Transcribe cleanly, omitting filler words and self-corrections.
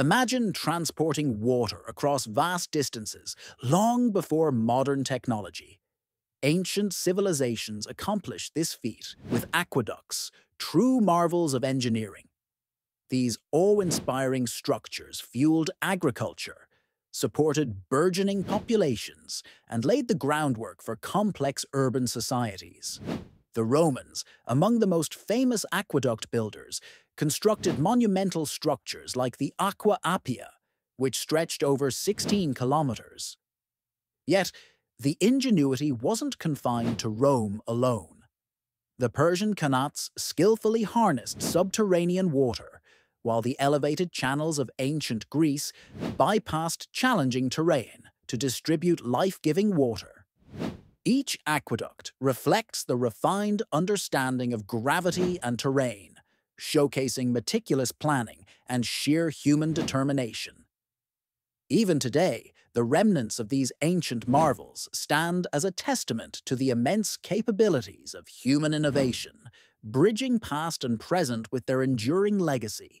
Imagine transporting water across vast distances long before modern technology. Ancient civilizations accomplished this feat with aqueducts, true marvels of engineering. These awe-inspiring structures fueled agriculture, supported burgeoning populations, and laid the groundwork for complex urban societies. The Romans, among the most famous aqueduct builders, constructed monumental structures like the Aqua Appia, which stretched over 16 kilometers. Yet, the ingenuity wasn't confined to Rome alone. The Persian Qanats skillfully harnessed subterranean water, while the elevated channels of ancient Greece bypassed challenging terrain to distribute life-giving water. Each aqueduct reflects the refined understanding of gravity and terrain, showcasing meticulous planning and sheer human determination. Even today, the remnants of these ancient marvels stand as a testament to the immense capabilities of human innovation, bridging past and present with their enduring legacy.